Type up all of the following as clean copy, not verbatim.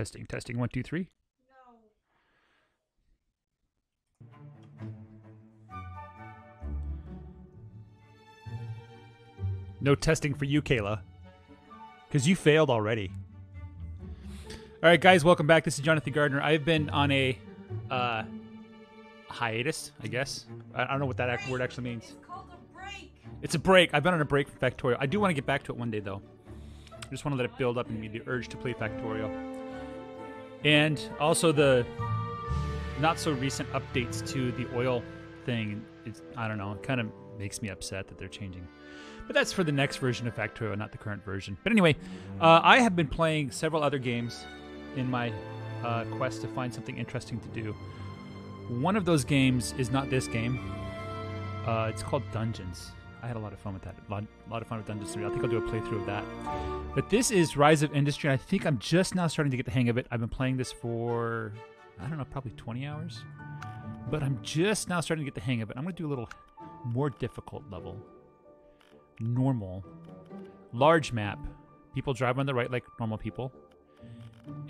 Testing, testing, 1, 2, 3. No testing for you, Kayla, because you failed already. All right, guys, welcome back. This is Jonathan Gardner. I've been on a hiatus, I guess. I don't know what that word actually means. It's called a break. It's a break. I've been on a break from Factorio. I do want to get back to it one day, though. I just want to let it build up in me, the urge to play Factorio. And also the not-so-recent updates to the oil thing. It's, I don't know. It kind of makes me upset that they're changing. But that's for the next version of Factorio, not the current version. But anyway, I have been playing several other games in my quest to find something interesting to do. One of those games is not this game. It's called Dungeons. I had a lot of fun with that. A lot of fun with Dungeons 3. I think I'll do a playthrough of that. But this is Rise of Industry. I think I'm just now starting to get the hang of it. I've been playing this for, I don't know, probably 20 hours. But I'm just now starting to get the hang of it. I'm going to do a little more difficult level. Normal, large map, people drive on the right like normal people,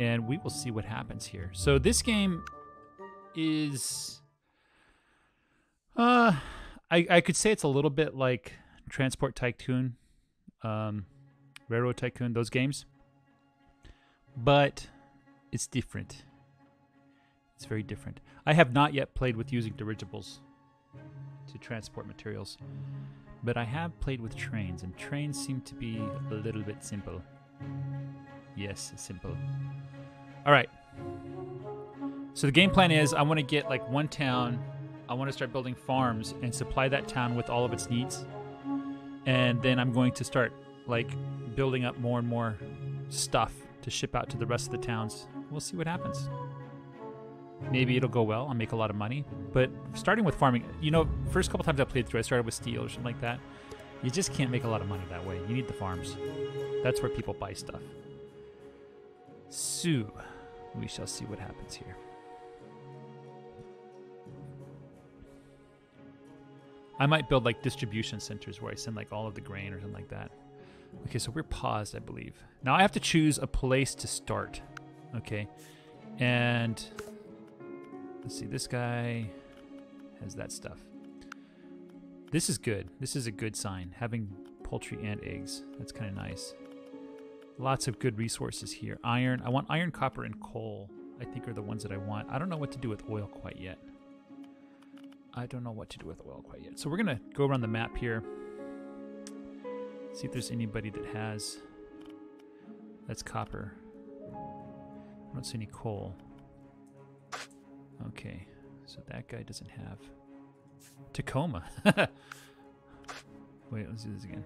and we will see what happens here. So this game is I could say it's a little bit like Transport Tycoon, Railroad Tycoon, those games, but it's different. It's very different. I have not yet played with using dirigibles to transport materials, but I have played with trains, and trains seem to be a little bit simple. Yes, simple. All right. So the game plan is I want to get like one town. I want to start building farms and supply that town with all of its needs. And then I'm going to start like building up more and more stuff to ship out to the rest of the towns. We'll see what happens. Maybe it'll go well. I'll make a lot of money. But starting with farming, you know, first couple times I played through, I started with steel or something like that. You just can't make a lot of money that way. You need the farms. That's where people buy stuff. So, we shall see what happens here. I might build like distribution centers where I send like all of the grain or something like that. Okay, so we're paused, I believe. Now I have to choose a place to start. Okay, and let's see, this guy has that stuff. This is good. This is a good sign, having poultry and eggs. That's kind of nice. Lots of good resources here. Iron. I want iron, copper, and coal, I think, are the ones that I want. I don't know what to do with oil quite yet. I don't know what to do with oil quite yet. So we're going to go around the map here, see if there's anybody that has. That's copper. I don't see any coal. Okay, so that guy doesn't have Tacoma. Wait, let's do this again.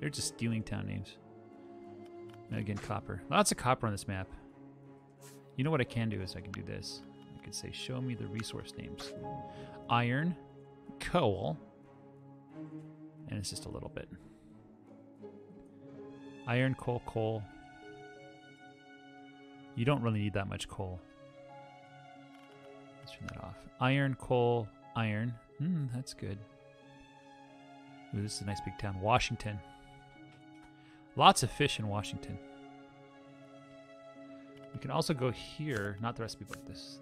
They're just stealing town names. And again, copper. Lots of copper on this map. You know what I can do is I can do this. I could say, show me the resource names. Iron, coal, and it's just a little bit. Iron, coal, coal. You don't really need that much coal. Turn that off. Iron, coal, iron. That's good. Ooh, this is a nice big town. Washington. Lots of fish in Washington. We can also go here, not the recipe book, this,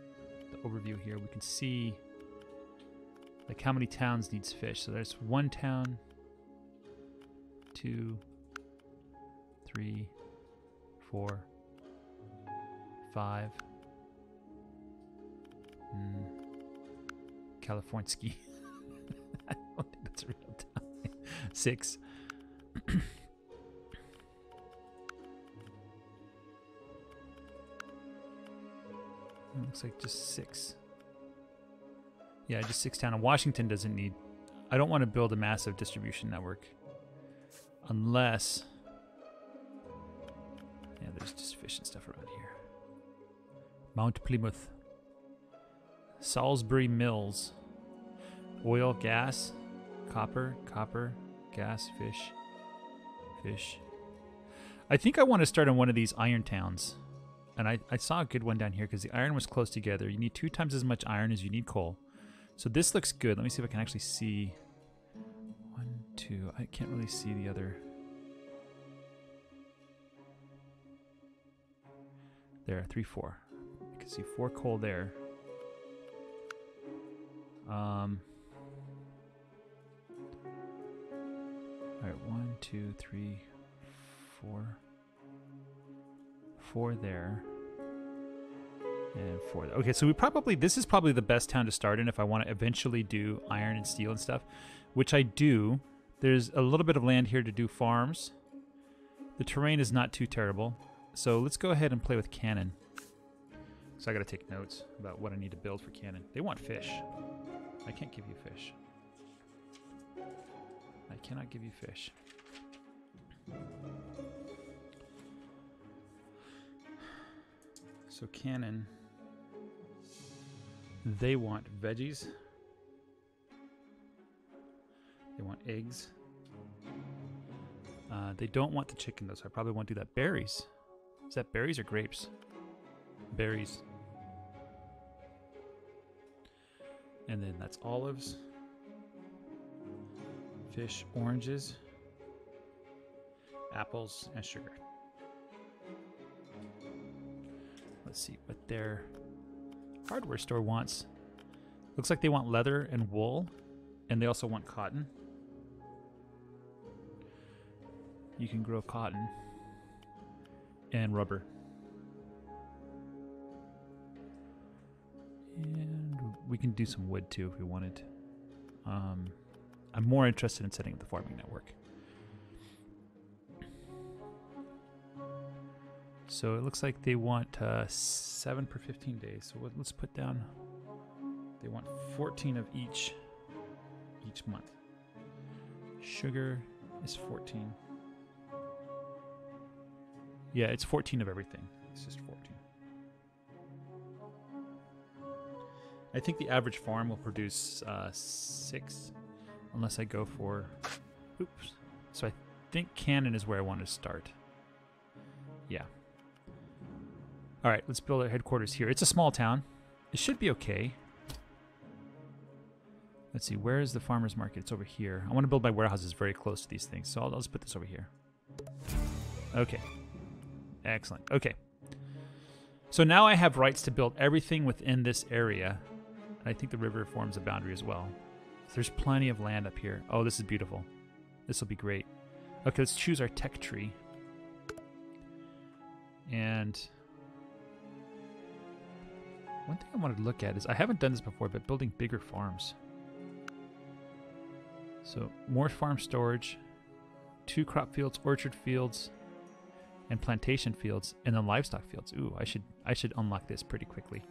the overview here. We can see like how many towns needs fish. So there's one town, 2, 3, 4, 5. Kalifornski. I don't think that's a real town. 6. Looks like just 6. Yeah, just 6 town. And Washington doesn't need. I don't want to build a massive distribution network. Unless. Yeah, there's just fish and stuff around here. Mount Plymouth. Salisbury Mills. Oil, gas, copper, copper, gas, fish, fish. I think I want to start on one of these iron towns. And I saw a good one down here because the iron was close together. You need 2 times as much iron as you need coal. So this looks good. Let me see if I can actually see. 1, 2. I can't really see the other. There, 3, 4. You can see 4 coal there. All right, 1, 2, 3, 4. 4 there. And 4 there. Okay, so we probably, this is probably the best town to start in if I want to eventually do iron and steel and stuff, which I do. There's a little bit of land here to do farms. The terrain is not too terrible. So let's go ahead and play with Cannon. So I gotta take notes about what I need to build for Cannon. They want fish. I can't give you fish. I cannot give you fish. So Cannon, they want veggies. They want eggs. They don't want the chicken though, so I probably won't do that. Berries. Is that berries or grapes? Berries. And then that's olives. Fish, oranges, apples, and sugar. Let's see what their hardware store wants. Looks like they want leather and wool, and they also want cotton. You can grow cotton and rubber. And we can do some wood too if we wanted. I'm more interested in setting up the farming network. So it looks like they want 7 per 15 days. So let's put down, they want 14 of each month. Sugar is 14. Yeah, it's 14 of everything. It's just 14. I think the average farm will produce 6, unless I go for... Oops. So I think Cannon is where I want to start. Yeah. All right, let's build our headquarters here. It's a small town. It should be okay. Let's see, where is the farmer's market? It's over here. I want to build my warehouses very close to these things, so I'll just put this over here. Okay. Excellent. Okay. So now I have rights to build everything within this area. And I think the river forms a boundary as well. So there's plenty of land up here. Oh, this is beautiful. This will be great. Okay, let's choose our tech tree. And one thing I wanted to look at is, I haven't done this before, but building bigger farms. So more farm storage, 2 crop fields, orchard fields, and plantation fields, and then livestock fields. Ooh, I should unlock this pretty quickly.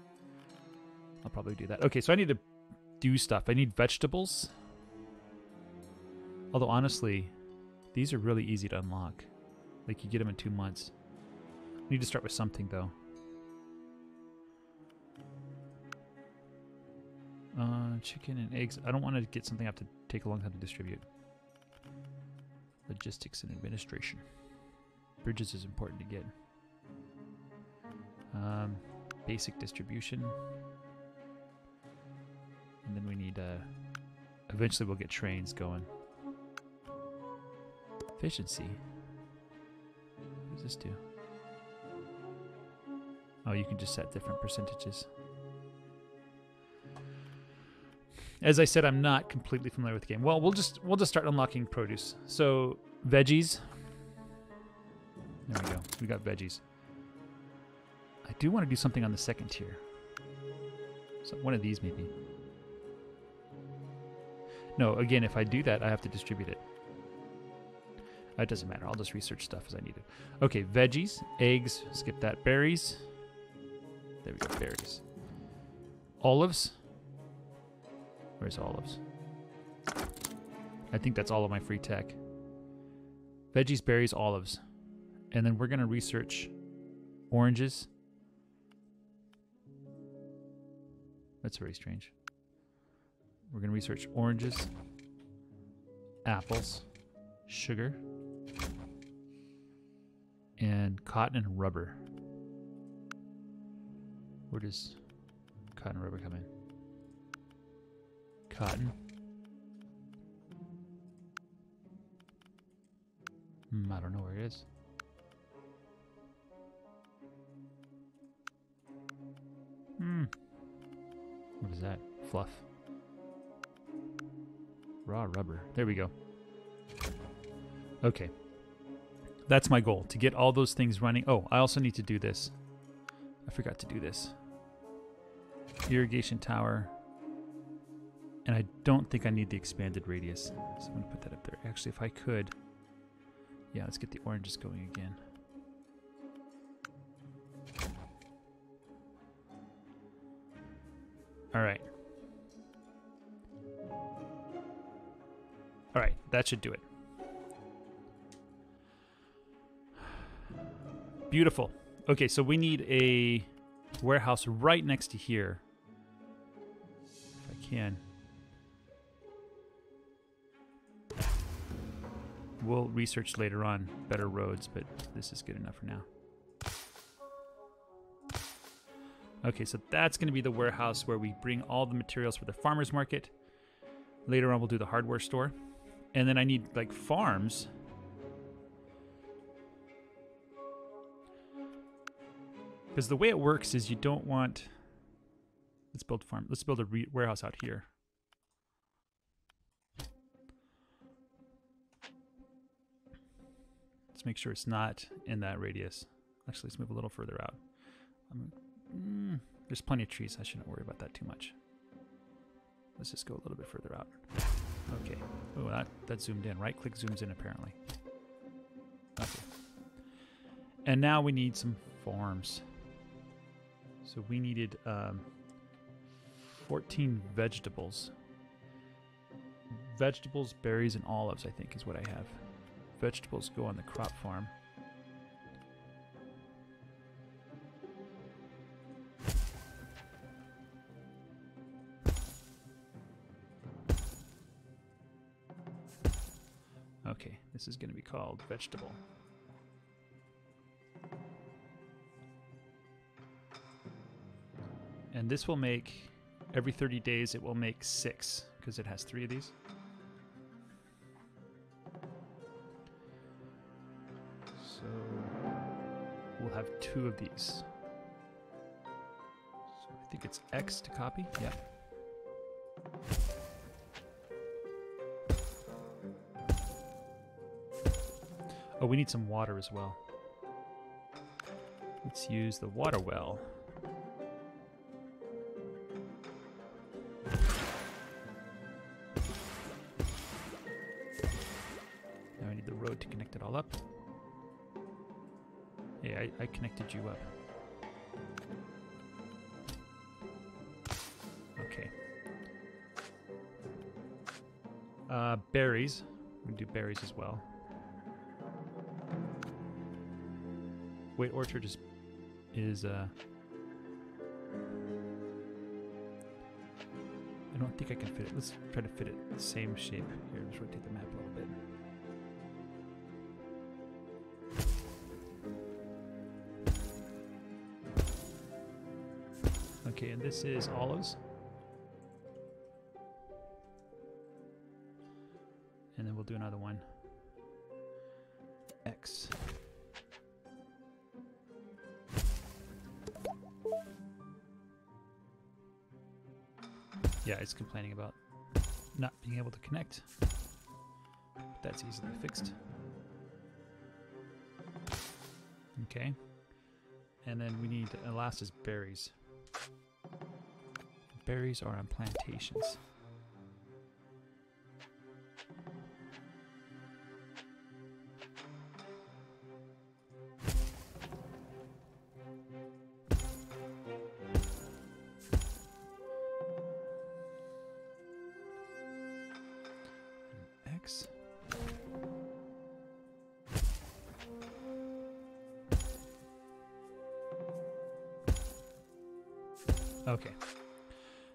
I'll probably do that. Okay, so I need to do stuff. I need vegetables. Although honestly, these are really easy to unlock. Like, you get them in 2 months. I need to start with something though. Chicken and eggs. I don't want to get something I have to take a long time to distribute. Logistics and administration. Bridges is important to get. Basic distribution. And then we need, eventually we'll get trains going. Efficiency. What does this do? Oh, you can just set different percentages. As I said, I'm not completely familiar with the game. Well, we'll just start unlocking produce. So, veggies. There we go. We got veggies. I do want to do something on the second tier. So one of these, maybe. No, again, if I do that, I have to distribute it. It doesn't matter. I'll just research stuff as I need it. Okay, veggies, eggs, skip that. Berries. There we go, berries. Olives. Where's olives? I think that's all of my free tech. Veggies, berries, olives. And then we're going to research oranges. That's very strange. We're going to research oranges, apples, sugar, and cotton and rubber. Where does cotton and rubber come in? Cotton. I don't know where it is. is that? Fluff. Raw rubber. There we go. Okay. That's my goal, to get all those things running. Oh, I also need to do this. I forgot to do this. Irrigation tower. And I don't think I need the expanded radius. So I'm going to put that up there. Actually, if I could. Yeah, let's get the oranges going again. Alright. Alright, that should do it. Beautiful. Okay, so we need a warehouse right next to here. If I can. We'll research later on better roads, but this is good enough for now. Okay, so that's going to be the warehouse where we bring all the materials for the farmer's market. Later on, we'll do the hardware store. And then I need, like, farms. Because the way it works is you don't want... Let's build farm. Let's build a warehouse out here. Let's make sure it's not in that radius. Actually, let's move a little further out. There's plenty of trees. I shouldn't worry about that too much. Let's just go a little bit further out. Okay. Oh, that zoomed in. Right-click zooms in, apparently. Okay. And now we need some farms. So we needed 14 vegetables. Vegetables, berries, and olives, I think, is what I have. Vegetables go on the crop farm. Okay, this is going to be called vegetable. And this will make, every 30 days it will make 6, because it has 3 of these. So we'll have 2 of these. So I think it's X to copy. Yeah. Oh, we need some water as well. Let's use the water well. Now I need the road to connect it all up. Hey, I connected you up. Okay. Berries. We do berries as well. Wait, orchard is I don't think I can fit it. Let's try to fit it the same shape here. Let's rotate the map a little bit. Okay, and this is olives. And then we'll do another one. X. Yeah, it's complaining about not being able to connect. But that's easily fixed. Okay. And then we need Alaska's berries. Berries are on plantations. Okay.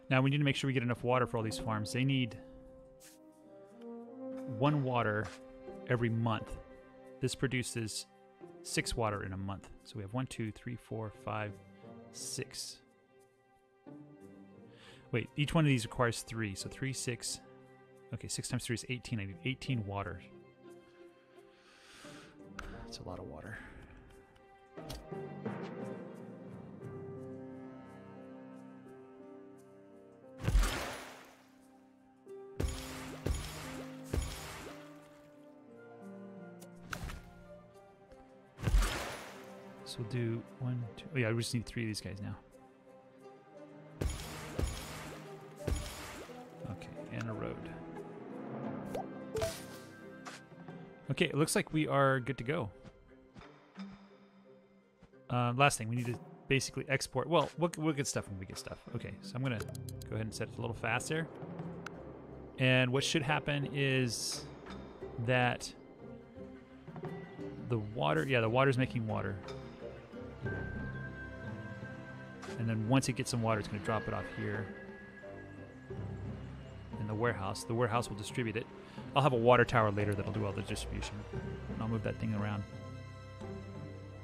Now we need to make sure we get enough water for all these farms. They need 1 water every month. This produces 6 water in a month. So we have 1, 2, 3, 4, 5, 6. Wait, each one of these requires 3. So 3, 6. Okay, 6 times 3 is 18. I need 18 water. That's a lot of water. So we'll do one, two. Oh yeah, we just need three of these guys now. Okay, and a road. Okay, it looks like we are good to go. Last thing, we need to basically export. Well, we'll get stuff when we get stuff. Okay, so I'm gonna go ahead and set it a little faster. And what should happen is that the water, yeah, the water's making water. And then once it gets some water, it's gonna drop it off here in the warehouse. The warehouse will distribute it. I'll have a water tower later that'll do all the distribution. And I'll move that thing around.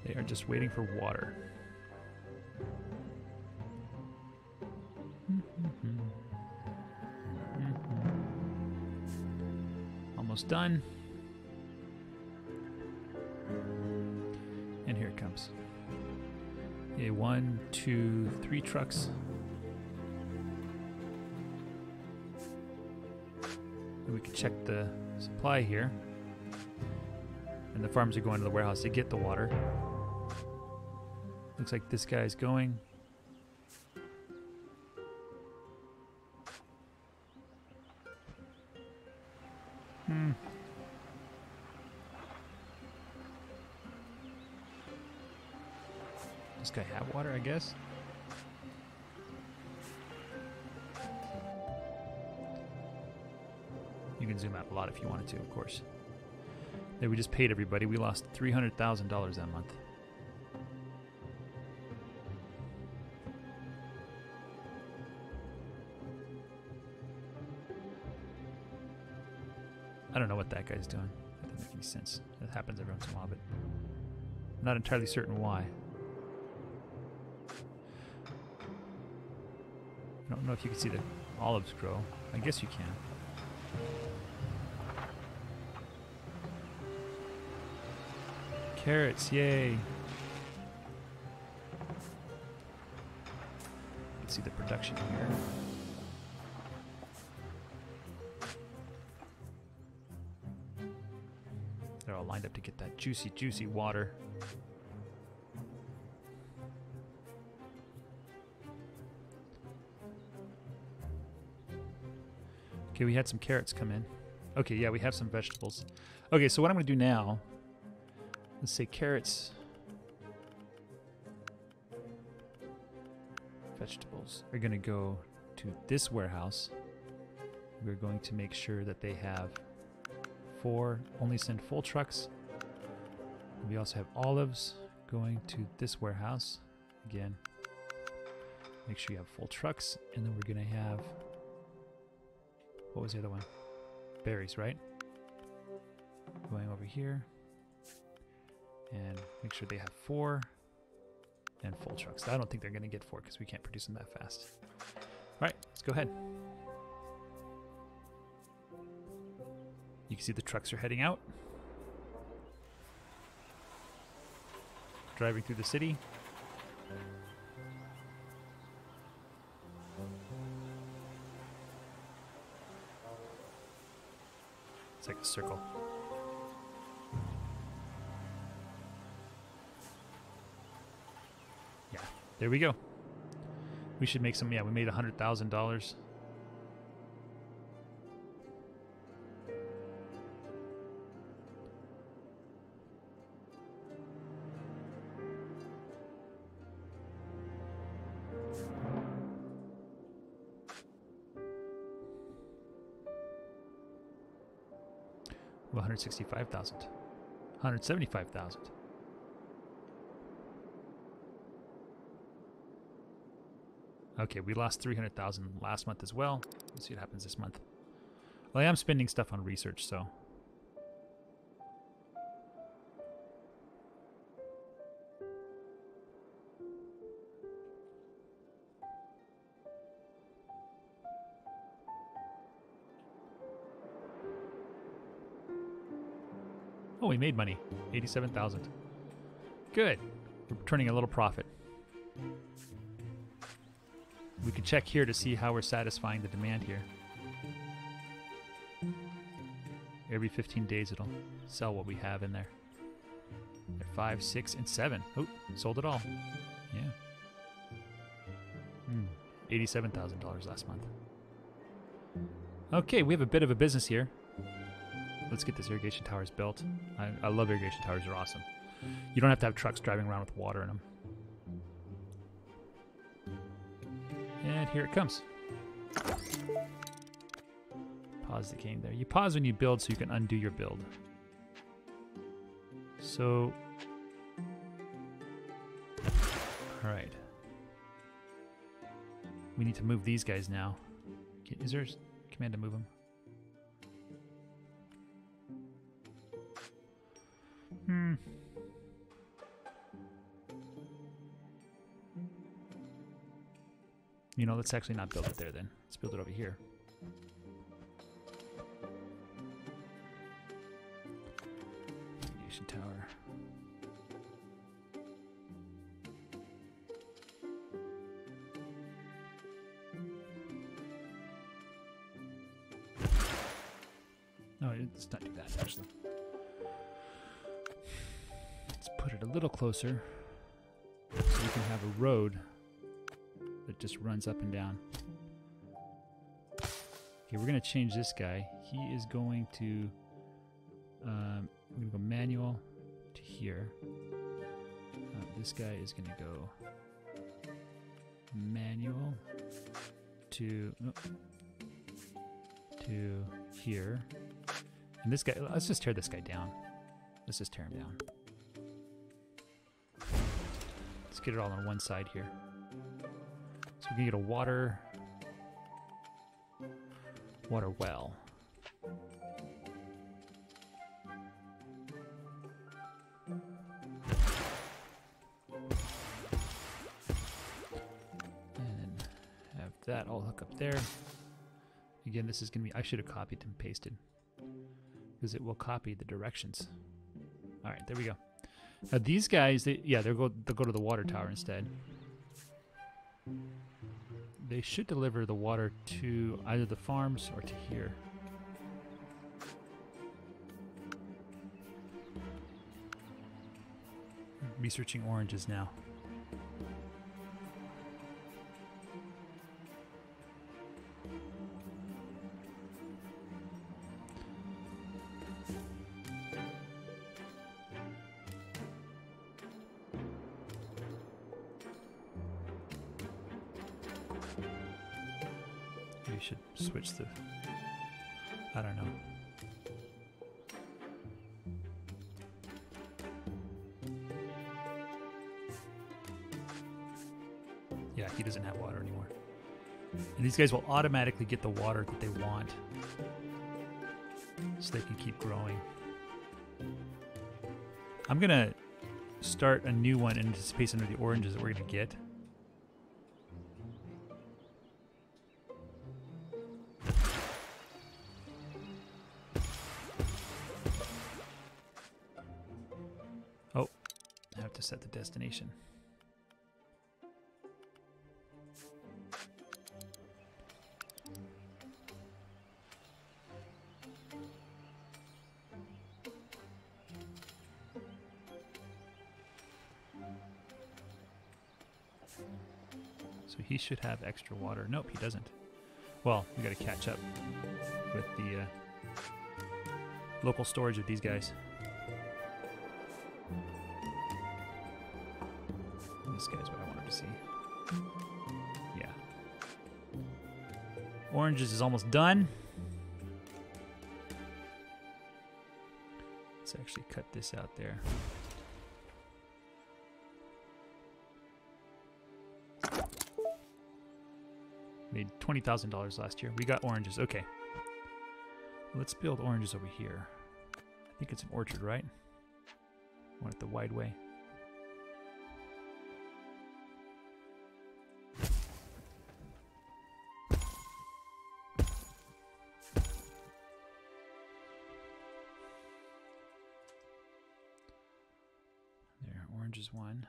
They are just waiting for water. Almost done. And here it comes. Okay, one, two, three trucks. We can check the supply here. And the farmers are going to the warehouse to get the water. Looks like this guy's going. Does this guy have water, I guess? You can zoom out a lot if you wanted to, of course. There, we just paid everybody. We lost $300,000 that month. I don't know what that guy's doing. That doesn't make any sense. That happens every once in a while, but I'm not entirely certain why. I don't know if you can see the olives grow. I guess you can. Carrots, yay. You can see the production here. They're all lined up to get that juicy, juicy water. Okay, we had some carrots come in. Okay, yeah, we have some vegetables. Okay, so what I'm gonna do now, let's say carrots, vegetables are gonna go to this warehouse. We're going to make sure that they have four, only send full trucks. We also have olives going to this warehouse. Again, make sure you have full trucks. And then we're gonna have, what was the other one? Berries, right? Going over here. And make sure they have four and full trucks. I don't think they're going to get four because we can't produce them that fast. All right, let's go ahead. You can see the trucks are heading out. Driving through the city. It's like a circle. There we go. We should make some, yeah, we made $100,000. Well, 165,000. 175,000. Okay, we lost $300,000 last month as well. Let's see what happens this month. Well, I am spending stuff on research, so. Oh, we made money, $87,000. Good, we're turning a little profit. We can check here to see how we're satisfying the demand here. Every 15 days it'll sell what we have in there. They're 5, 6, and 7. Oh, sold it all. Yeah. $87,000 last month. Okay, we have a bit of a business here. Let's get this irrigation towers built. I love irrigation towers. They're awesome. You don't have to have trucks driving around with water in them. And here it comes. Pause the game there. You pause when you build so you can undo your build. So, all right. We need to move these guys now. Is there a command to move them? You know, let's actually not build it there then. Let's build it over here. Irrigation tower. No, let's not do that actually. Let's put it a little closer so we can have a road that just runs up and down. Okay, we're gonna change this guy. He is going to, we're gonna go manual to here. This guy is gonna go manual to here. And this guy, let's just tear this guy down. Let's just tear him down. Let's get it all on one side here. So we can get a water well. And have that all hook up there. Again, this is gonna be, I should have copied and pasted because it will copy the directions. All right, there we go. Now these guys, they'll go to the water tower instead. They should deliver the water to either the farms or to here. Researching oranges now. I don't know. Yeah, he doesn't have water anymore. And these guys will automatically get the water that they want so they can keep growing. I'm gonna start a new one in anticipation of the oranges that we're gonna get. Set the destination. So he should have extra water. Nope, he doesn't. Well, we got to catch up with the local storage of these guys. This guy's what I wanted to see. Yeah. Oranges is almost done. Let's actually cut this out there. Made $20,000 last year. We got oranges. Okay. Let's build oranges over here. I think it's an orchard, right? I want it the wide way. Is 1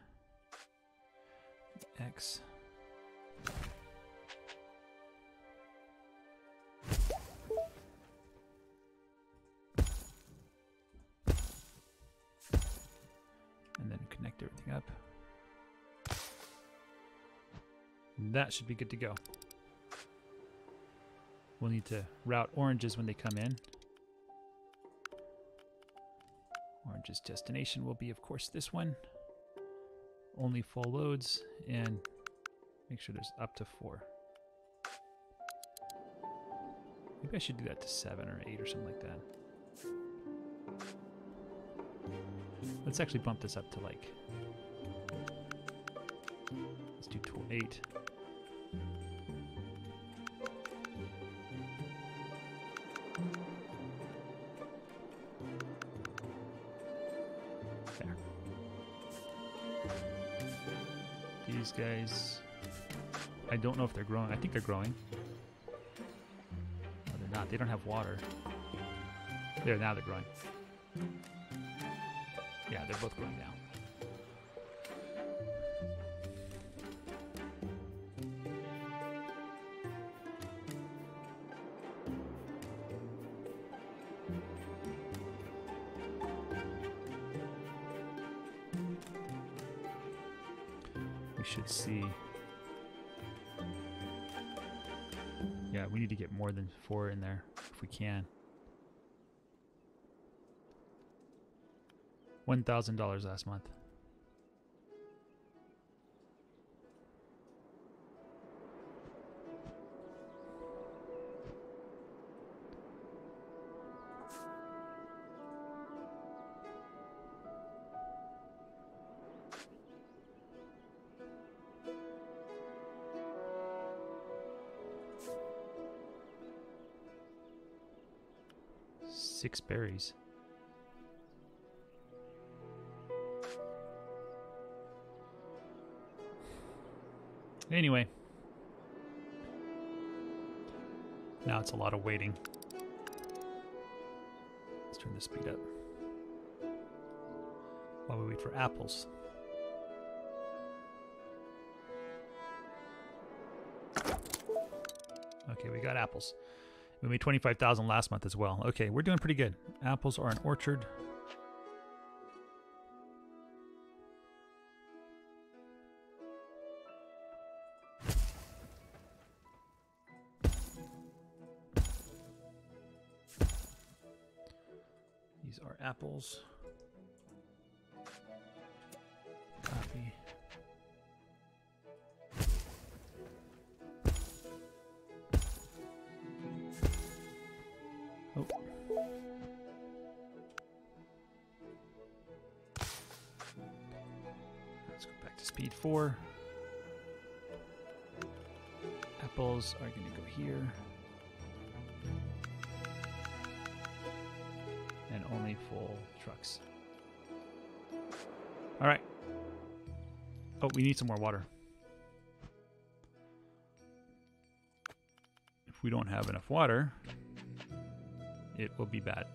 X and everything up. And that should be good to go. We'll need to route oranges when they come in. Orange's destination will be, of course, this one. Only full loads, and make sure there's up to 4. Maybe I should do that to 7 or 8 or something like that. Let's actually bump this up to like, let's do 8. There. These guys, I don't know if they're growing. I think they're growing. No, they're not. They don't have water. There, now they're growing. Yeah, they're both going down. We should see. Yeah, we need to get more than 4 in there if we can. $1,000 last month. Six berries. Anyway, now it's a lot of waiting. Let's turn the speed up while we wait for apples. Okay, we got apples. We made 25,000 last month as well. Okay, we're doing pretty good. Apples are an orchard. Apples. Copy. Oh. Let's go back to speed 4. Apples are going to go here. Only full trucks. All right. Oh, we need some more water. If we don't have enough water, it will be bad.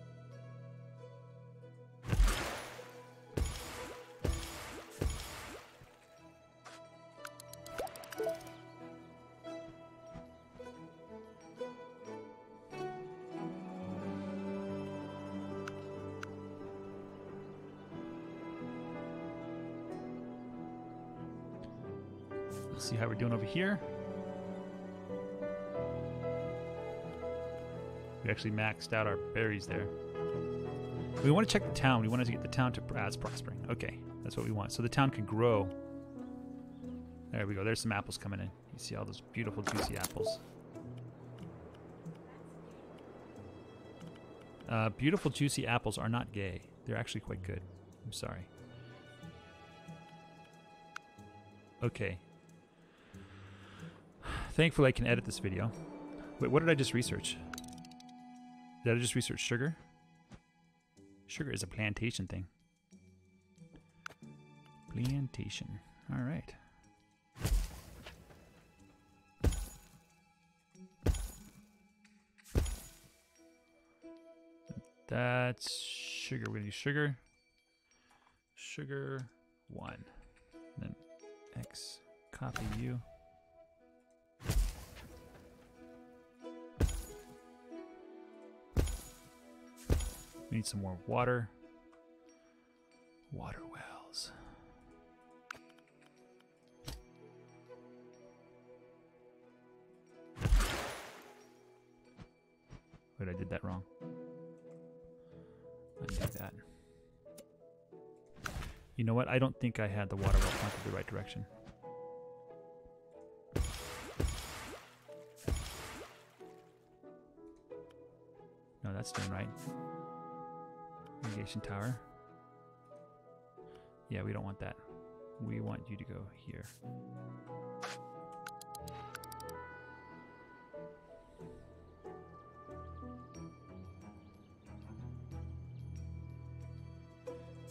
See how we're doing over here. We actually maxed out our berries there. We want to check the town. We wanted to get the town to as prospering. Okay, that's what we want. So the town can grow. There we go. There's some apples coming in. You see all those beautiful, juicy apples. Beautiful, juicy apples are not gay. They're actually quite good. I'm sorry. Okay. Thankfully, I can edit this video. Wait, what did I just research? Did I just research sugar? Sugar is a plantation thing. Plantation. All right. That's sugar. We're gonna do sugar. Sugar 1. Then X. Copy U. Need some more water. Water wells. good, I did that wrong. Let's do that. You know what? I don't think I had the water well pointed the right direction. No, that's done right. Irrigation tower. Yeah, we don't want that. We want you to go here.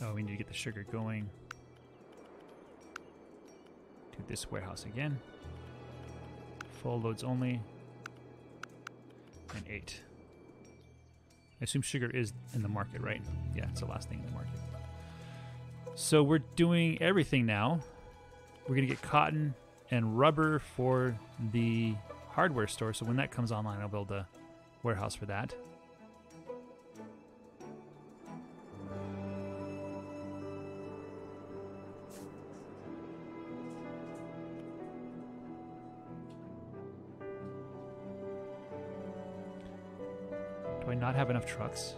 Oh, we need to get the sugar going to this warehouse again. Full loads only. And 8. I assume sugar is in the market, right? Yeah, it's the last thing in the market. So we're doing everything now. We're going to get cotton and rubber for the hardware store. So when that comes online, I'll build a warehouse for that. Do I not have enough trucks?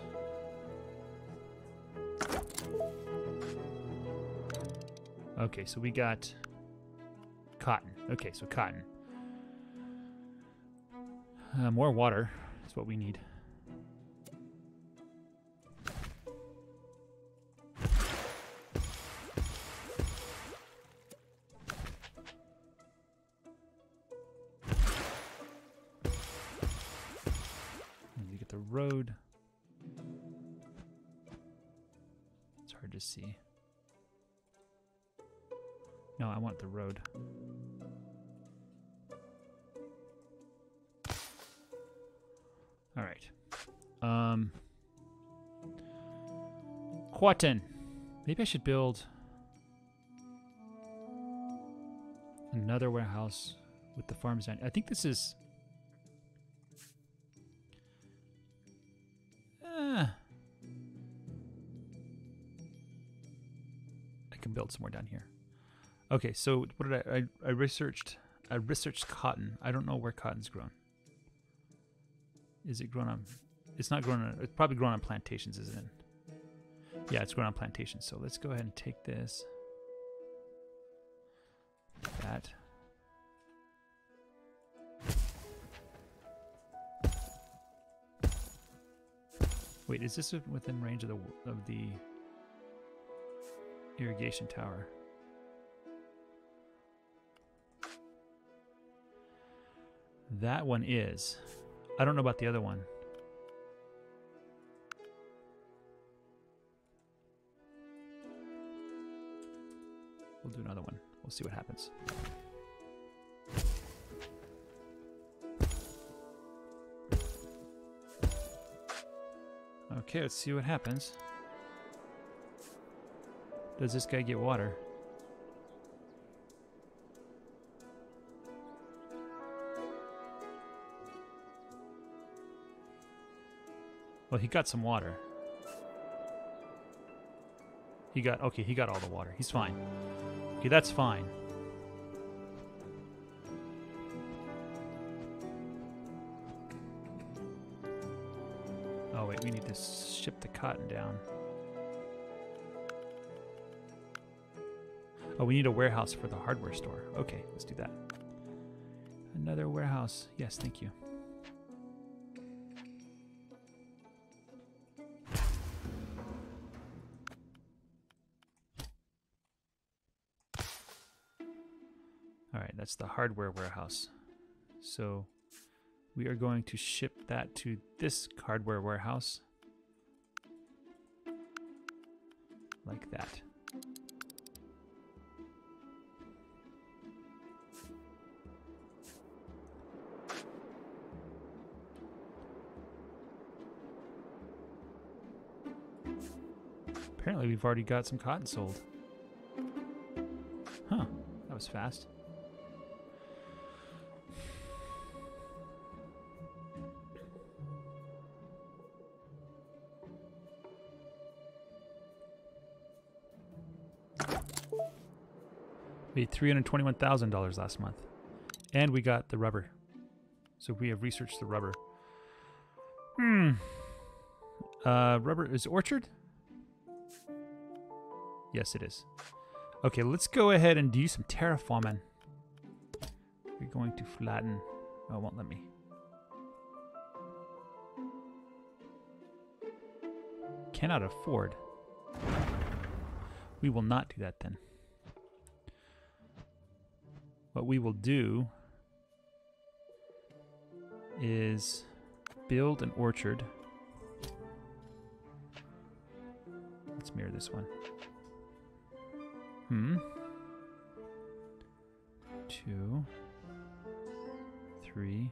Okay, so we got cotton. Okay, so cotton. More water is what we need. Let me get the road. It's hard to see. No, I want the road. All right. Cotton. Maybe I should build another warehouse with the farm design. I think this is... I can build somewhere down here. Okay, so what did I researched cotton. I don't know where cotton's grown. Is it grown on? It's not grown on. It's probably grown on plantations, isn't it? Yeah, it's grown on plantations. So let's go ahead and take this. That. Wait, is this within range of the irrigation tower? That one is. I don't know about the other one. We'll do another one. We'll see what happens. Okay, let's see what happens. Does this guy get water? Well, he got some water. He got, okay, he got all the water. He's fine. Okay, that's fine. Oh, wait, we need to ship the cotton down. Oh, we need a warehouse for the hardware store. Okay, let's do that. Another warehouse. Yes, thank you. That's the hardware warehouse. So we are going to ship that to this hardware warehouse. Like that. Apparently we've already got some cotton sold. Huh, that was fast. We had $321,000 last month. And we got the rubber. So we have researched the rubber. Rubber is orchard? Yes, it is. Okay, let's go ahead and do some terraforming. We're going to flatten. Oh, it won't let me. Cannot afford. We will not do that then. What we will do is build an orchard. Let's mirror this one. Hmm. 2, 3.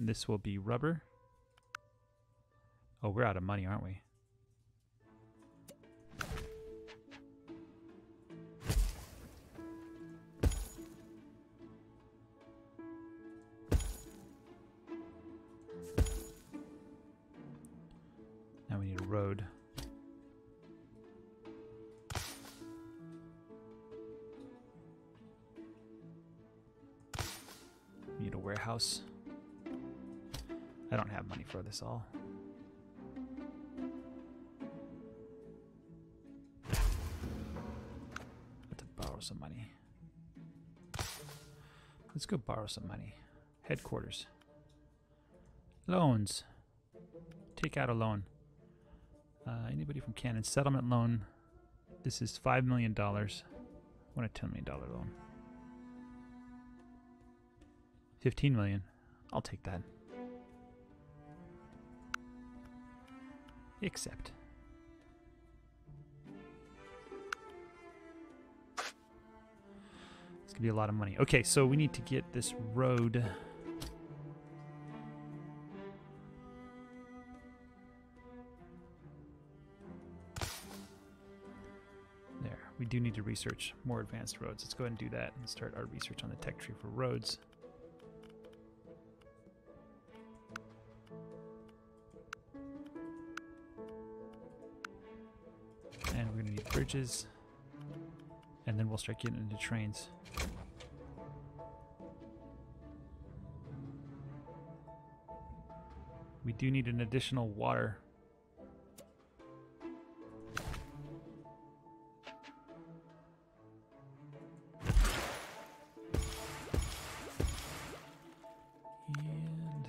And this will be rubber. Oh, we're out of money, aren't we? Now we need a road. We need a warehouse. I don't have money for this all. I have to borrow some money. Let's go borrow some money. Headquarters. Loans. Take out a loan. Anybody from Cannon? Settlement loan. This is $5 million. I want a $10 million loan. $15 million. I'll take that. Accept. It's gonna be a lot of money. Okay, so we need to get this road. There. We do need to research more advanced roads. Let's go ahead and do that and start our research on the tech tree for roads. Bridges, and then we'll start getting into trains. We do need an additional water. And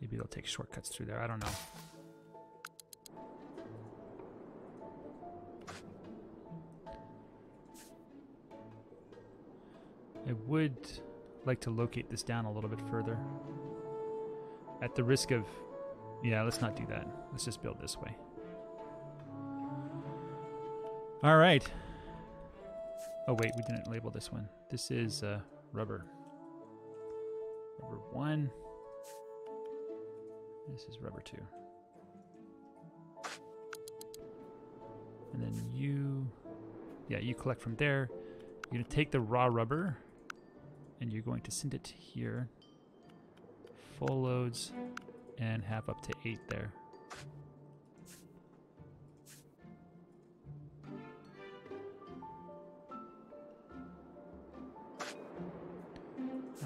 maybe they'll take shortcuts through there. I don't know. I would like to locate this down a little bit further. At the risk of... yeah, let's not do that. Let's just build this way. Alright. Oh wait, we didn't label this one. This is rubber. Rubber 1. This is rubber 2. And then you... yeah, you collect from there. You're going to take the raw rubber and you're going to send it here, full loads, and have up to 8 there. How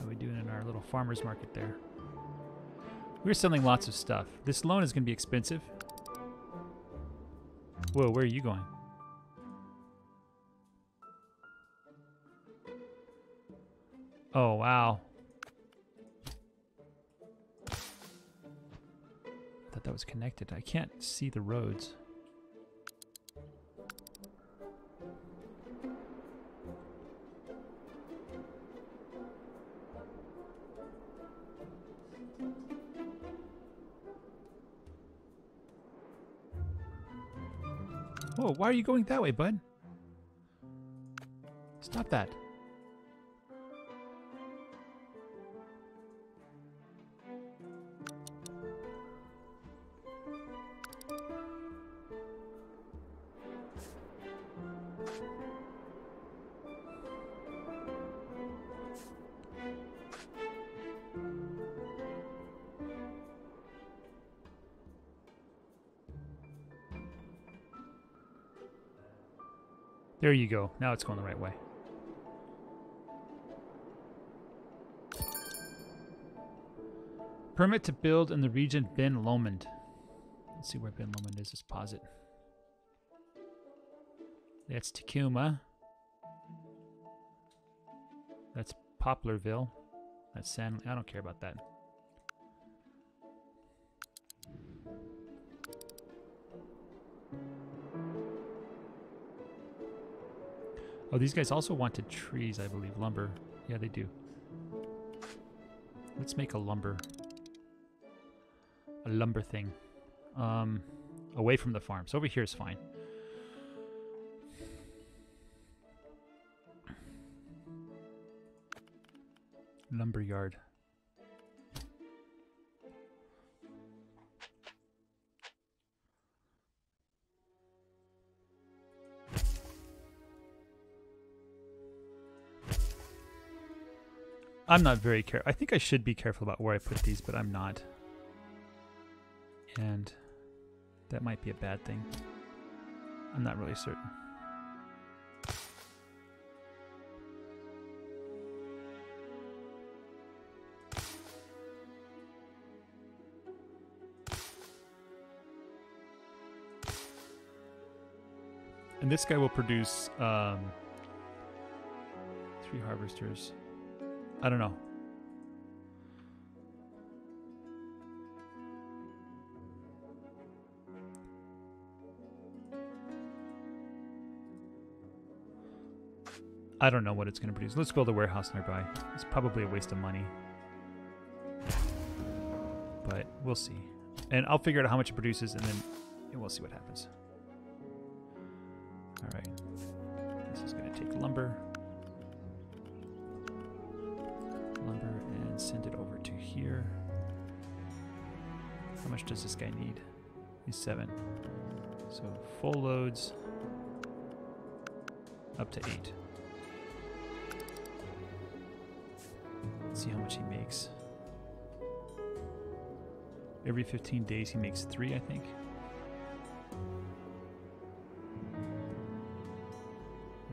are we doing in our little farmer's market there? We're selling lots of stuff. This loan is going to be expensive. Whoa, where are you going? Oh, wow. I thought that was connected. I can't see the roads. Whoa, why are you going that way, bud? Stop that. There you go. Now it's going the right way. Permit to build in the region Ben Lomond. Let's see where Ben Lomond is. Let's pause it. That's Tacoma. That's Poplarville. That's San. I don't care about that. Oh, these guys also wanted trees, I believe. Lumber. Yeah, they do. Let's make a lumber. A lumber thing. Away from the farm. So over here is fine. Lumber yard. I'm not very careful. I think I should be careful about where I put these, but I'm not. And that might be a bad thing. I'm not really certain. And this guy will produce 3 harvesters. I don't know. I don't know what it's going to produce. Let's go to the warehouse nearby. It's probably a waste of money. But we'll see. And I'll figure out how much it produces, and then we'll see what happens. All right, this is going to take lumber, and send it over to here. How much does this guy need? He's 7. So full loads up to 8. Let's see how much he makes. Every 15 days he makes 3, I think.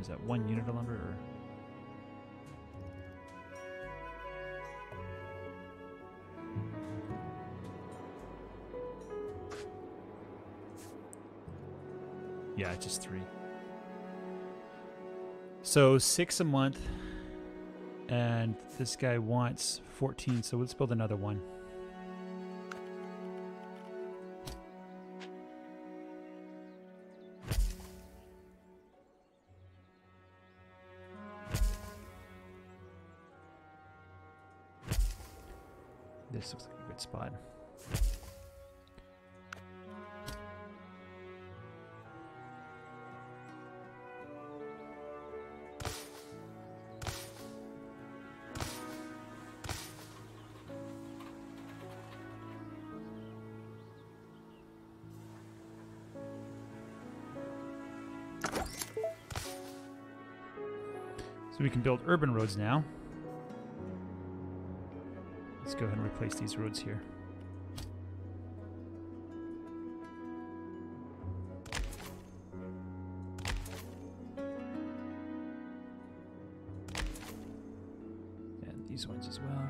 Is that 1 unit of lumber, or? Yeah, just 3. So 6 a month, and this guy wants 14, so let's build another one. This looks like a good spot. So we can build urban roads now. Let's go ahead and replace these roads here. And these ones as well.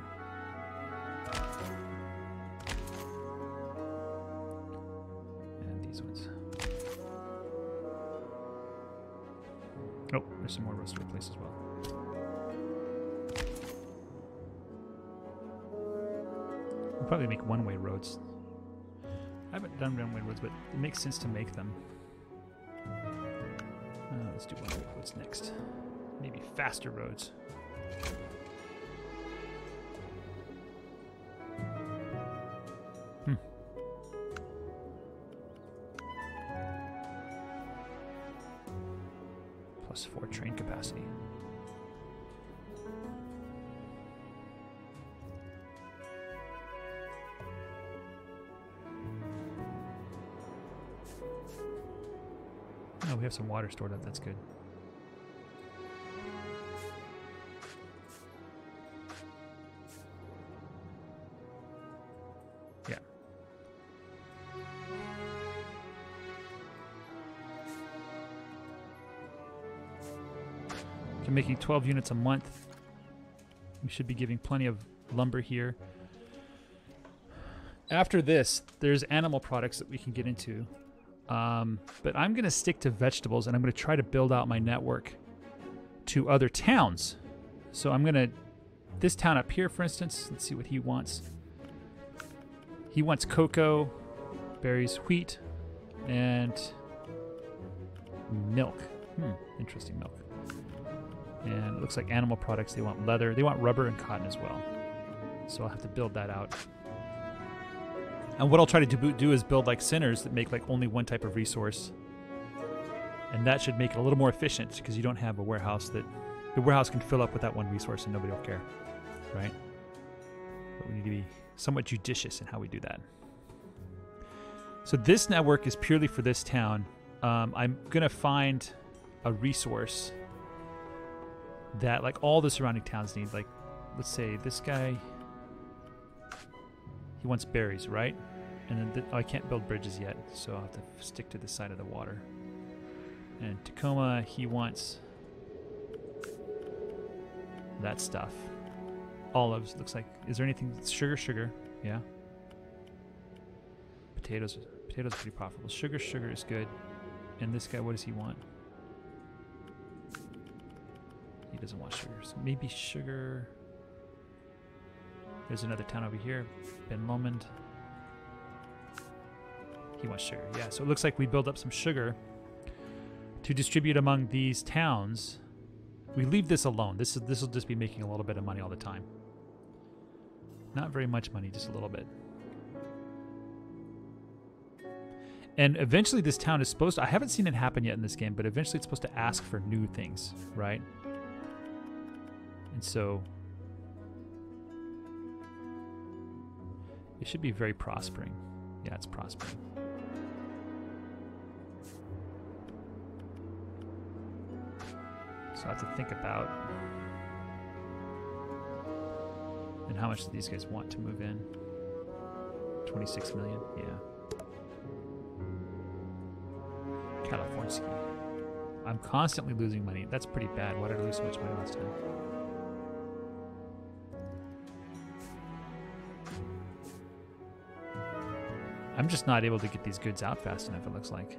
And these ones. Oh, there's some more roads to replace as well. Probably make one-way roads. I haven't done one-way roads, but it makes sense to make them. Let's do one-way roads next. Maybe faster roads. Plus 4 train capacity. We have some water stored up, that's good. Yeah. They're making 12 units a month. We should be giving plenty of lumber here. After this, there's animal products that we can get into. But I'm going to stick to vegetables, and I'm going to try to build out my network to other towns. So I'm going to... This town up here, for instance, let's see what he wants. He wants cocoa, berries, wheat, and milk. Interesting milk. And it looks like animal products. They want leather. They want rubber and cotton as well. So I'll have to build that out. And what I'll try to do is build like centers that make like only one type of resource. And that should make it a little more efficient because you don't have a warehouse that... The warehouse can fill up with that one resource and nobody will care, right? But we need to be somewhat judicious in how we do that. So this network is purely for this town. I'm going to find a resource that like all the surrounding towns need. Like, let's say this guy, he wants berries, right? And then I can't build bridges yet, so I'll have to stick to the side of the water. And Tacoma, he wants... that stuff. Olives, looks like. Is there anything? Sugar, yeah. Potatoes are pretty profitable. Sugar is good. And this guy, what does he want? He doesn't want sugar. So maybe sugar. There's another town over here, Ben Lomond. He wants sugar, yeah. So it looks like we build up some sugar to distribute among these towns. We leave this alone. This will just be making a little bit of money all the time. Not very much money, just a little bit. And eventually this town is supposed to... I haven't seen it happen yet in this game, but eventually it's supposed to ask for new things, right? And so... it should be very prospering. Yeah, it's prospering. So I have to think about and how much do these guys want to move in? 26 million, yeah. Kalifornski. I'm constantly losing money. That's pretty bad. Why did I lose so much money last time? I'm just not able to get these goods out fast enough, it looks like.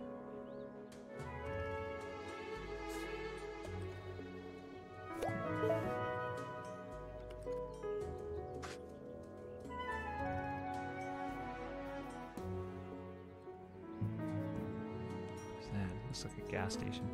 Station.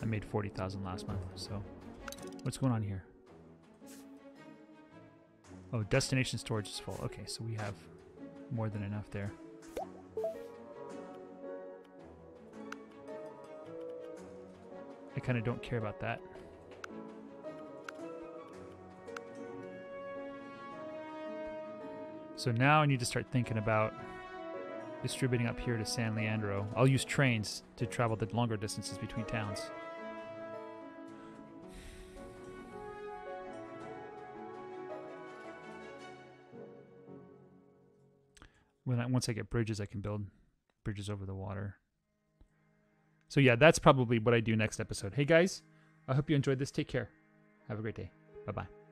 I made 40,000 last month, so what's going on here? Oh, destination storage is full. Okay, so we have more than enough there. I kind of don't care about that. So now I need to start thinking about distributing up here to San Leandro. I'll use trains to travel the longer distances between towns. Once I get bridges, I can build bridges over the water. So yeah, that's probably what I do next episode. Hey guys, I hope you enjoyed this. Take care. Have a great day. Bye-bye.